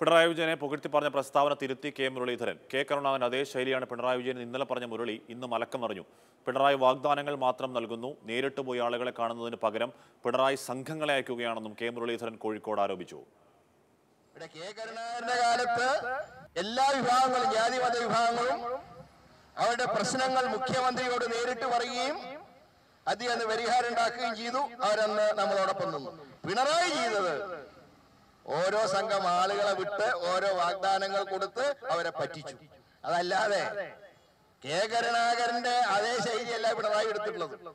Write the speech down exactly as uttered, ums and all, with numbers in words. Pinarayi Vijayan Pogirthi Paranja Prastavana Thiruthi K. Muralidharan. K. Karunavan Athe Shailiyanu Pinarayi Vijayan ഇന്നലെ പറഞ്ഞ മുരളി ഇന്ന് മലക്കം മറിഞ്ഞു. പിണറായി വാഗ്ദാനങ്ങൾ മാത്രം നൽകുന്നു, നേരിട്ട് പോയി ആളുകളെ കാണുന്നതിന് പകരം പിണറായി സംഘങ്ങളെ അയക്കുകയാണെന്നും കെ. മുരളീധരൻ കോഴിക്കോട് ആരോപിച്ചു. എല്ലാ വിഭാഗങ്ങളും ജാതിമത വിഭാഗങ്ങളും അവരുടെ പ്രശ്നങ്ങൾ മുഖ്യമന്ത്രിയോട് നേരിട്ട് പറയുകയും അതിന് പരിഹാരം ഉണ്ടാക്കുകയും ചെയ്തു. അവരന്ന് നമ്മളോടൊപ്പം നിന്നു. പിണറായി ചെയ്തത് ഓരോ സംഘം ആളുകളെ വിട്ട് ഓരോ വാഗ്ദാനങ്ങൾ കൊടുത്ത് അവരെ പറ്റിച്ചു. അതല്ലാതെ കെ കരുണാകരന്റെ അതേ ശൈലിയല്ല പിണറായി എടുത്തിട്ടുള്ളത്.